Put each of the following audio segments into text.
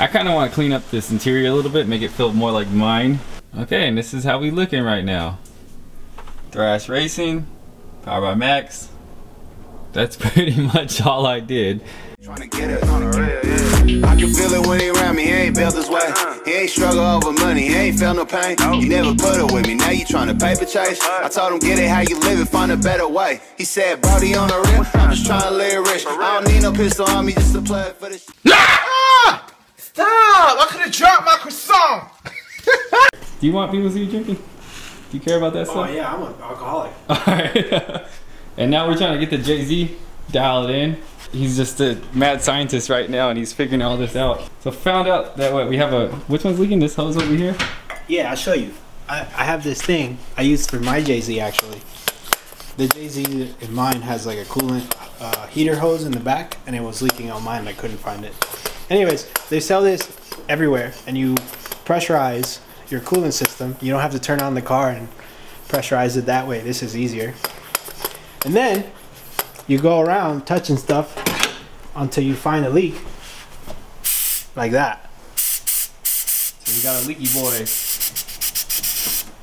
I kind of want to clean up this interior a little bit, make it feel more like mine. Okay, and this is how we looking right now. Thrash Racing, powered by Max. That's pretty much all I did. Trying to get it on the rail, yeah. I can feel it when he around me, he ain't built his way. He ain't struggle over money, he ain't felt no pain. You never put it with me, now you trying to paper chase. I told him get it how you live it, find a better way. He said Brody on the rail, I'm just trying to live rich. I don't need no pistol on me, just to play for this. Stop! I could have dropped my croissant! Do you want people to see you drinking? Do you care about that stuff? Oh yeah, I'm an alcoholic. Alright. And now we're trying to get the Jay-Z dialed in. He's just a mad scientist right now and he's figuring all this out. So found out that what we have a, which one's leaking? This hose over here? Yeah, I'll show you. I have this thing I use for my Jay-Z actually. The Jay-Z in mine has like a coolant heater hose in the back and it was leaking on mine and I couldn't find it. Anyways, they sell this everywhere and you pressurize your coolant system. You don't have to turn on the car and pressurize it that way. This is easier. And then you go around touching stuff until you find a leak like that. So you got a leaky boy.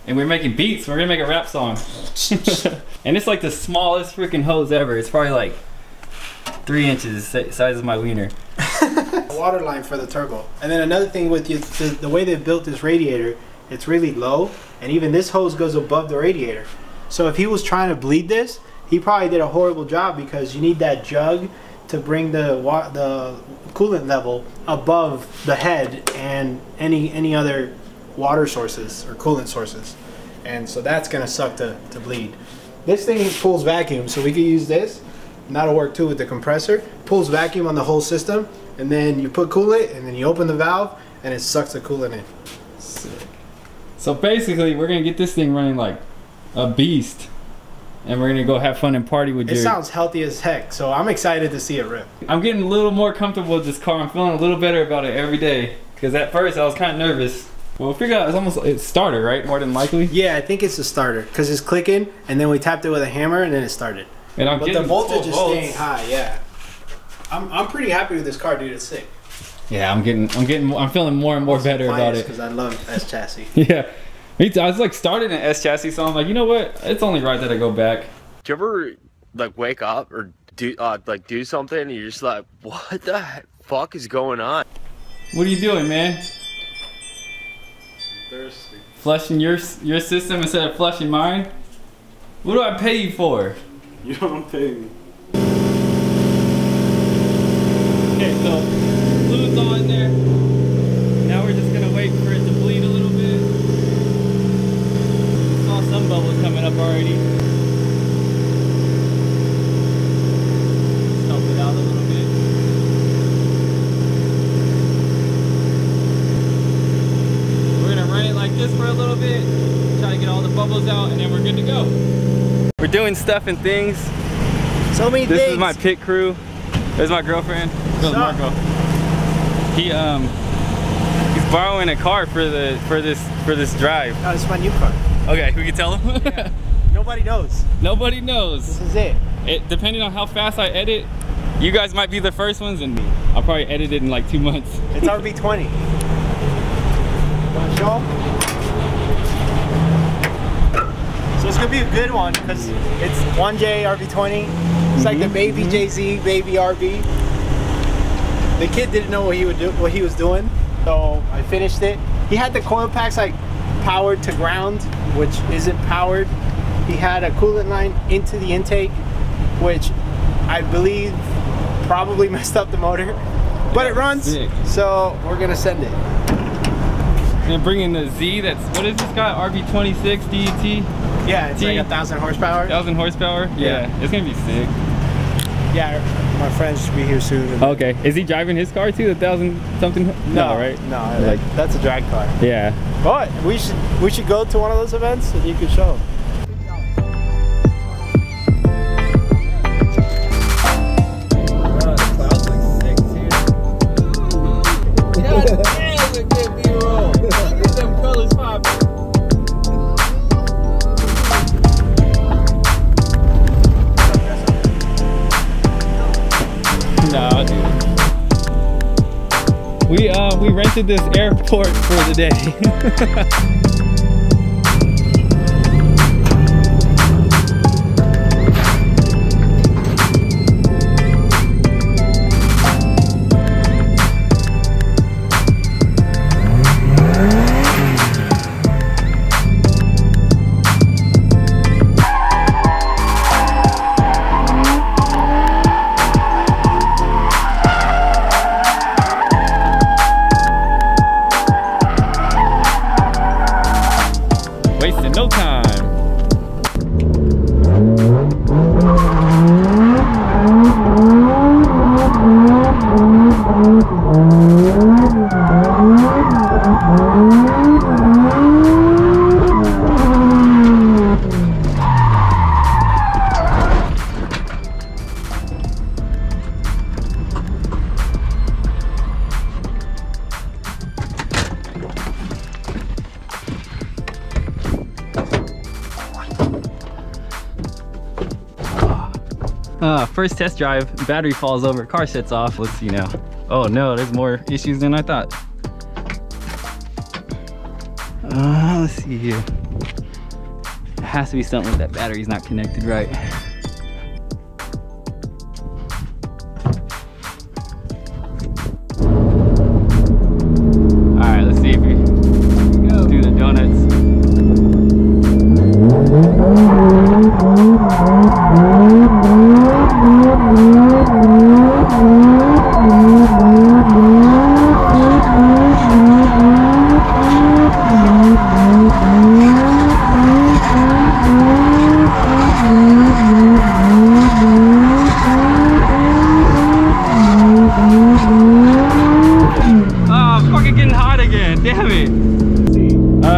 And we're making beats. We're gonna make a rap song. And it's like the smallest freaking hose ever. It's probably like 3 inches, size of my wiener. Water line for the turbo. And then another thing with you, the way they built this radiator, it's really low. And even this hose goes above the radiator. So if he was trying to bleed this, he probably did a horrible job because you need that jug to bring the coolant level above the head and any other water sources or coolant sources. And so that's gonna suck to bleed. This thing pulls vacuum, so we could use this. And that'll work too with the compressor. Pulls vacuum on the whole system, and then you put coolant, and then you open the valve, and it sucks the coolant in. Sick. So basically, we're gonna get this thing running like a beast. And we're gonna go have fun and party with Jerry. It sounds healthy as heck, so I'm excited to see it rip. I'm getting a little more comfortable with this car. I'm feeling a little better about it every day. Because at first I was kind of nervous. Well, we figured out it's almost it's starter, right? More than likely. Yeah, I think it's a starter because it's clicking, and then we tapped it with a hammer, and then it started. And I'm getting the voltage is staying high. Yeah, I'm pretty happy with this car, dude. It's sick. Yeah, I'm feeling more and more better about it. Because I love S-chassis. Yeah. Me too. I was like started an S-chassis, so I'm like, you know what? It's only right that I go back. Do you ever like wake up or do something and you're just like, what the fuck is going on? What are you doing, man? I'm thirsty. Flushing your system instead of flushing mine? What do I pay you for? You don't pay me. Okay, so fluid's all in there. Now we're just gonna wait for it to bleed a little bit. I saw some bubbles coming up already. Just help it out a little bit. We're gonna run it like this for a little bit, try to get all the bubbles out, and then we're good to go. We're doing stuff and things. So many things. This is my pit crew. There's my girlfriend. There's Marco. He he's borrowing a car for this drive. Oh, it's my new car. Okay, we can tell him? Yeah. Nobody knows. Nobody knows. This is it. Depending on how fast I edit, you guys might be the first ones and I'll probably edit it in like 2 months. It's RB20. You wanna show them? So it's gonna be a good one because it's 1J RB20. It's like the baby Jay-Z, baby RB. The kid didn't know what he would do, what he was doing, so I finished it. He had the coil packs like powered to ground, which isn't powered. He had a coolant line into the intake, which I believe probably messed up the motor, but it runs. Sick. So we're gonna send it. And bring in the Z. That's what is this guy? RB26 DET. Yeah, it's like 1,000 horsepower. 1,000 horsepower. Yeah, yeah, it's gonna be sick. Yeah, my friend should be here soon. Okay, is he driving his car too? 1,000 something? No, right? No, like that's a drag car. Yeah. But we should go to one of those events and you can show them. we rented this airport for the day. First test drive, battery falls over, car sets off. Let's see now. Oh no, there's more issues than I thought. Let's see here. It has to be something with that battery's not connected right. All right, let's see if we go do the donuts.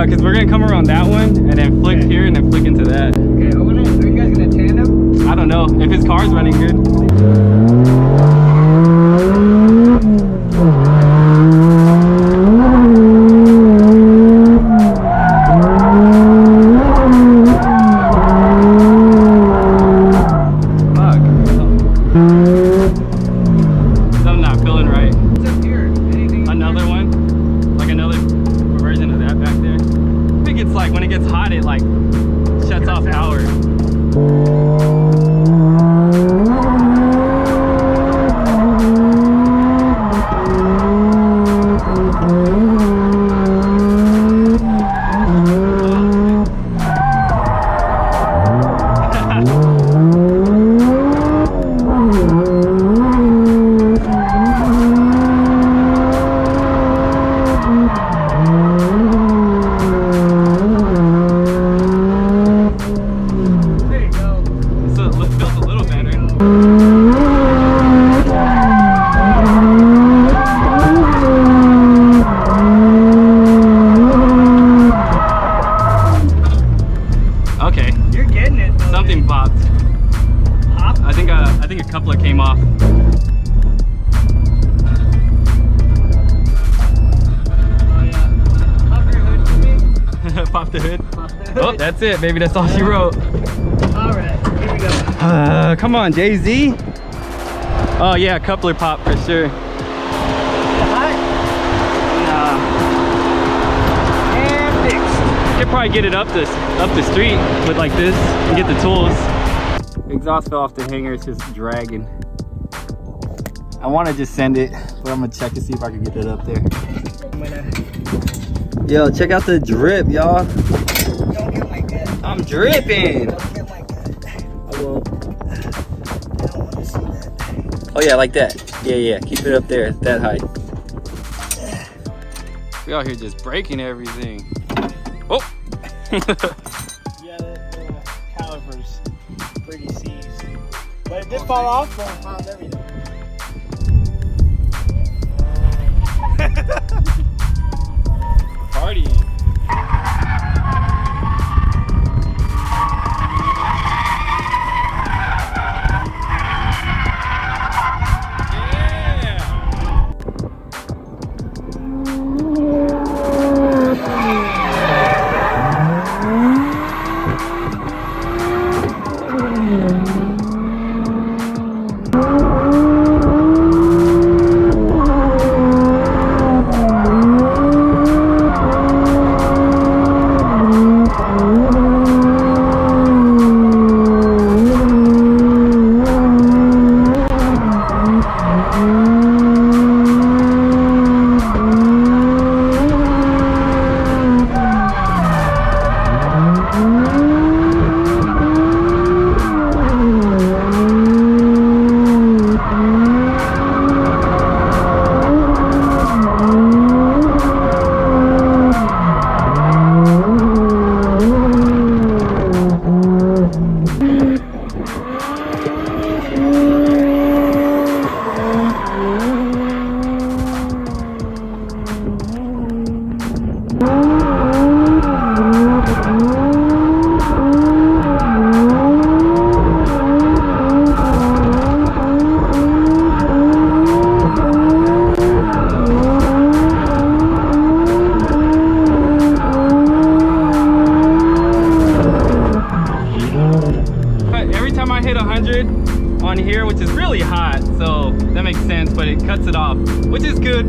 Because we're going to come around that one and then flick here and then flick into that. Okay, are you guys going to tandem? I don't know. If his car's running good. That's it, baby. That's all she wrote. All right, here we go. Come on, Jay-Z. Oh yeah, coupler pop for sure. Is it hot? Nah. And fixed. Could probably get it up the street with like this and get the tools. Exhaust fell off the hanger. It's just dragging. I want to just send it, but I'm gonna check to see if I can get that up there. Yo, check out the drip, y'all. I'm dripping. Don't get like that. I will. I don't want to see that. Oh yeah, like that. Yeah, yeah. Keep it up there, that height. We out here just breaking everything. Oh. Yeah, the caliper's pretty seized, but it did fall off. But I found everything. Partying.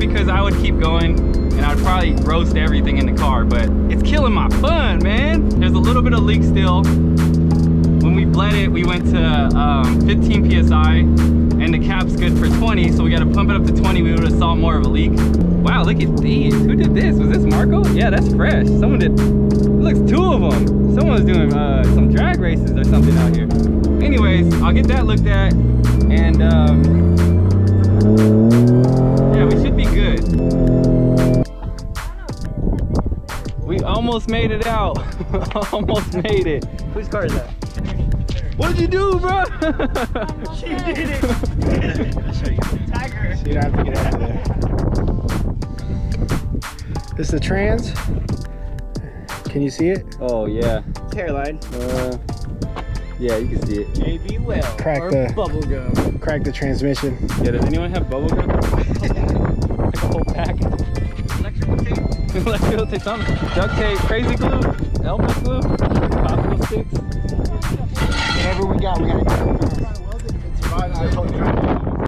because I would keep going and I'd probably roast everything in the car, but it's killing my fun, man. There's a little bit of leak still. When we bled it, we went to 15 PSI and the cap's good for 20, so we gotta pump it up to 20. We would've saw more of a leak. Wow, look at these. Who did this? Was this Marco? Yeah, that's fresh. Someone did, looks two of them. Someone's doing some drag races or something out here. Anyways, I'll get that looked at and yeah, we should be good. We almost made it out. Almost made it. Whose car is that? What did you do, bro? She did it. I'll show you. Tiger. So you don't have to get out of there. This is the trans. Can you see it? Oh yeah. It's hairline. Yeah, you can see it. JB Well. Crack the bubblegum. Crack the transmission. Yeah, does anyone have bubblegum? Like a whole pack. Electrical tape. Electrical tape. Duct tape. Crazy glue. Elvis glue. Popsicle sticks.